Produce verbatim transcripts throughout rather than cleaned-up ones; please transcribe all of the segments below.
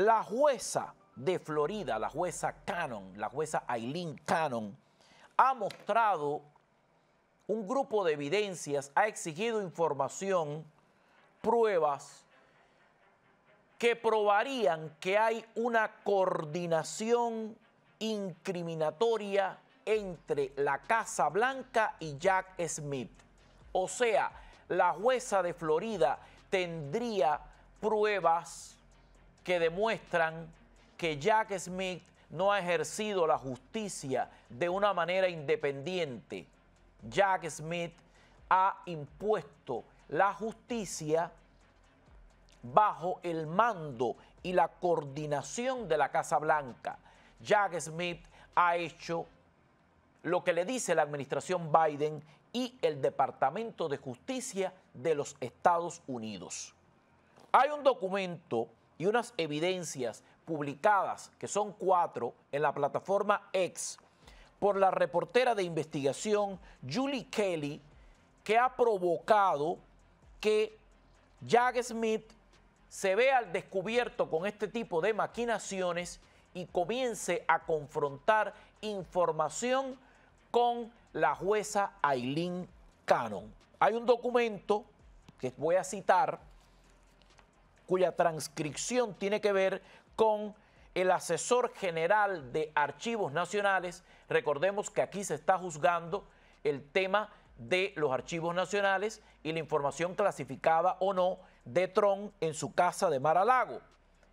La jueza de Florida, la jueza Cannon, la jueza Aileen Cannon, ha mostrado un grupo de evidencias, ha exigido información, pruebas que probarían que hay una coordinación incriminatoria entre la Casa Blanca y Jack Smith. O sea, la jueza de Florida tendría pruebas que demuestran que Jack Smith no ha ejercido la justicia de una manera independiente. Jack Smith ha impuesto la justicia bajo el mando y la coordinación de la Casa Blanca. Jack Smith ha hecho lo que le dice la administración Biden y el Departamento de Justicia de los Estados Unidos. Hay un documento y unas evidencias publicadas, que son cuatro, en la plataforma X, por la reportera de investigación Julie Kelly, que ha provocado que Jack Smith se vea al descubierto con este tipo de maquinaciones y comience a confrontar información con la jueza Aileen Cannon. Hay un documento que voy a citar, cuya transcripción tiene que ver con el asesor general de Archivos Nacionales. Recordemos que aquí se está juzgando el tema de los Archivos Nacionales y la información clasificada o no de Trump en su casa de Mar-a-Lago.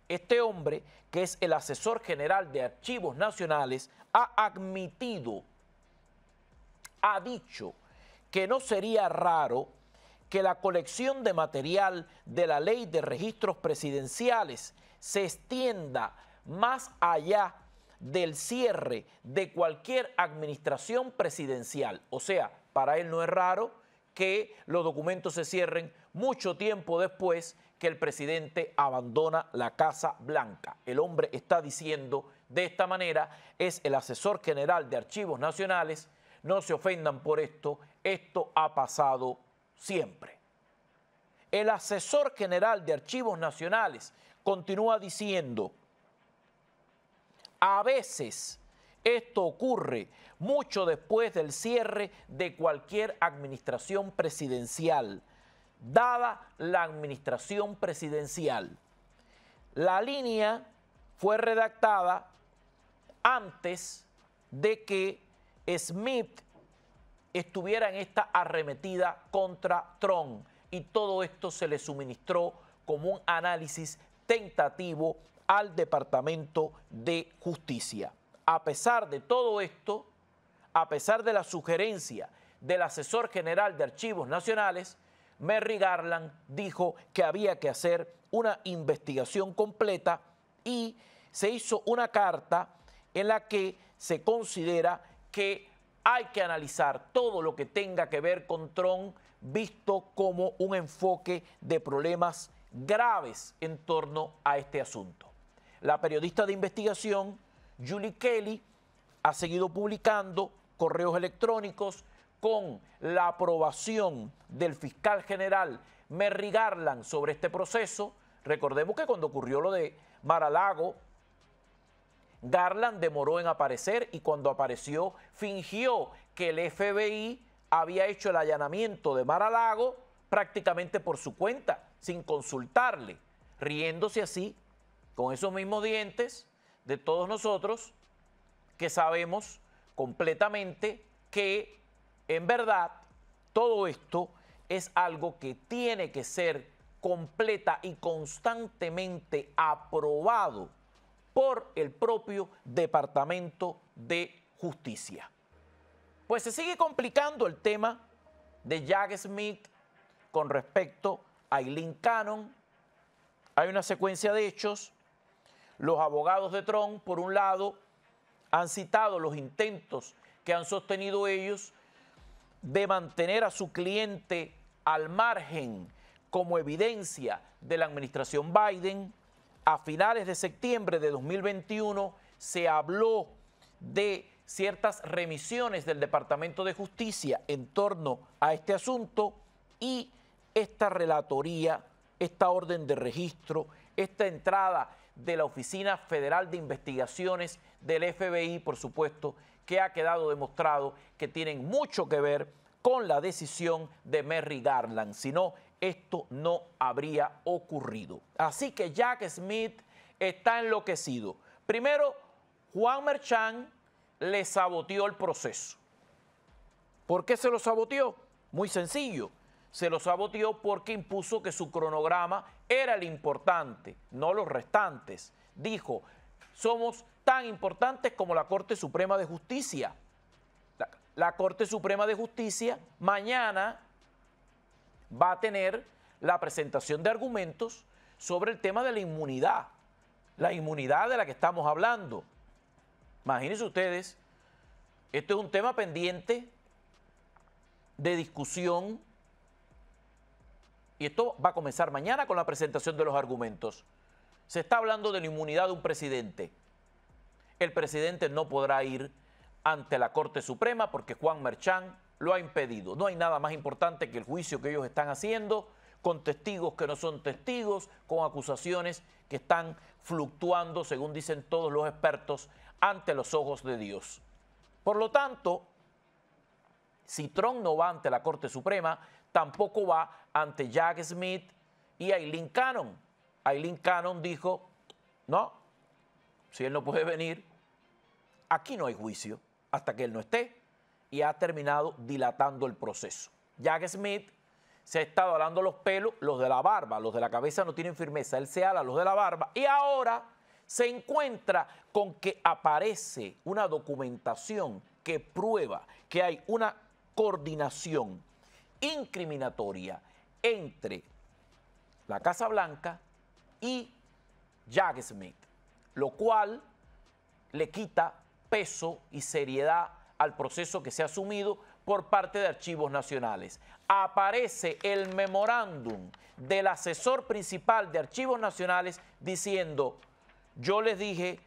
Este hombre, que es el asesor general de Archivos Nacionales, ha admitido, ha dicho que no sería raro que la colección de material de la Ley de Registros Presidenciales se extienda más allá del cierre de cualquier administración presidencial. O sea, para él no es raro que los documentos se cierren mucho tiempo después que el presidente abandona la Casa Blanca. El hombre está diciendo de esta manera, es el asesor general de Archivos Nacionales, no se ofendan por esto, esto ha pasado siempre. El asesor general de Archivos Nacionales continúa diciendo, a veces esto ocurre mucho después del cierre de cualquier administración presidencial, dada la administración presidencial. La línea fue redactada antes de que Smith estuviera en esta arremetida contra Trump y todo esto se le suministró como un análisis tentativo al Departamento de Justicia. A pesar de todo esto, a pesar de la sugerencia del asesor general de Archivos Nacionales, Merrick Garland dijo que había que hacer una investigación completa y se hizo una carta en la que se considera que hay que analizar todo lo que tenga que ver con Trump visto como un enfoque de problemas graves en torno a este asunto. La periodista de investigación Julie Kelly ha seguido publicando correos electrónicos con la aprobación del fiscal general Merrick Garland sobre este proceso. Recordemos que cuando ocurrió lo de Mar-a-Lago, Garland demoró en aparecer y cuando apareció fingió que el F B I había hecho el allanamiento de Mar-a-Lago prácticamente por su cuenta, sin consultarle, riéndose así, con esos mismos dientes de todos nosotros que sabemos completamente que en verdad todo esto es algo que tiene que ser completa y constantemente aprobado por el propio Departamento de Justicia. Pues se sigue complicando el tema de Jack Smith con respecto a Aileen Cannon. Hay una secuencia de hechos. Los abogados de Trump, por un lado, han citado los intentos que han sostenido ellos de mantener a su cliente al margen como evidencia de la administración Biden. A finales de septiembre de dos mil veintiuno se habló de ciertas remisiones del Departamento de Justicia en torno a este asunto y esta relatoría, esta orden de registro esta entrada de la Oficina Federal de Investigaciones del F B I, por supuesto, que ha quedado demostrado que tienen mucho que ver con la decisión de Merrick Garland. Si no, esto no habría ocurrido. Así que Jack Smith está enloquecido. Primero, Juan Merchán le saboteó el proceso. ¿Por qué se lo saboteó? Muy sencillo. Se lo saboteó porque impuso que su cronograma era el importante, no los restantes. Dijo, somos tan importantes como la Corte Suprema de Justicia. La, la Corte Suprema de Justicia mañana va a tener la presentación de argumentos sobre el tema de la inmunidad, la inmunidad de la que estamos hablando. Imagínense ustedes, esto es un tema pendiente de discusión y esto va a comenzar mañana con la presentación de los argumentos. Se está hablando de la inmunidad de un presidente. El presidente no podrá ir ante la Corte Suprema porque Juan Merchán lo ha impedido. No hay nada más importante que el juicio que ellos están haciendo, con testigos que no son testigos, con acusaciones que están fluctuando, según dicen todos los expertos, ante los ojos de Dios. Por lo tanto, si Trump no va ante la Corte Suprema, tampoco va ante Jack Smith y Aileen Cannon. Aileen Cannon dijo, no, si él no puede venir, aquí no hay juicio hasta que él no esté, y ha terminado dilatando el proceso. Jack Smith se ha estado alando los pelos, los de la barba, los de la cabeza no tienen firmeza, él se ala los de la barba, y ahora se encuentra con que aparece una documentación que prueba que hay una coordinación incriminatoria entre la Casa Blanca y Jack Smith, lo cual le quita peso y seriedad al proceso que se ha asumido por parte de Archivos Nacionales. Aparece el memorándum del asesor principal de Archivos Nacionales diciendo, yo les dije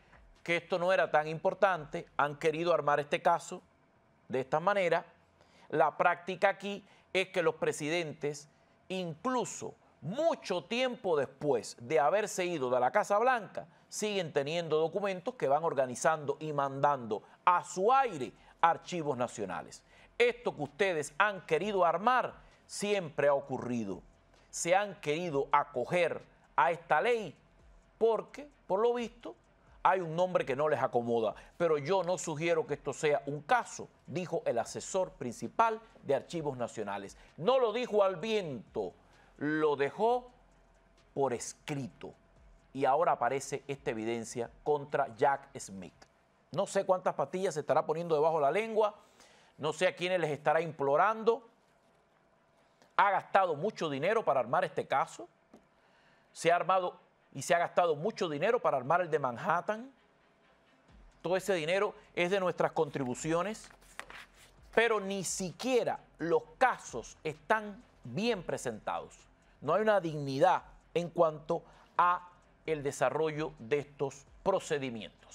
que esto no era tan importante, han querido armar este caso de esta manera. La práctica aquí es que los presidentes, incluso mucho tiempo después de haberse ido de la Casa Blanca, siguen teniendo documentos que van organizando y mandando a su aire Archivos Nacionales. Esto que ustedes han querido armar siempre ha ocurrido. Se han querido acoger a esta ley porque, por lo visto, hay un nombre que no les acomoda. Pero yo no sugiero que esto sea un caso, dijo el asesor principal de Archivos Nacionales. No lo dijo al viento, lo dejó por escrito. Y ahora aparece esta evidencia contra Jack Smith. No sé cuántas patillas se estará poniendo debajo de la lengua, no sé a quiénes les estará implorando. Ha gastado mucho dinero para armar este caso. Se ha armado y se ha gastado mucho dinero para armar el de Manhattan. Todo ese dinero es de nuestras contribuciones, pero ni siquiera los casos están bien presentados. No hay una dignidad en cuanto a el desarrollo de estos procedimientos.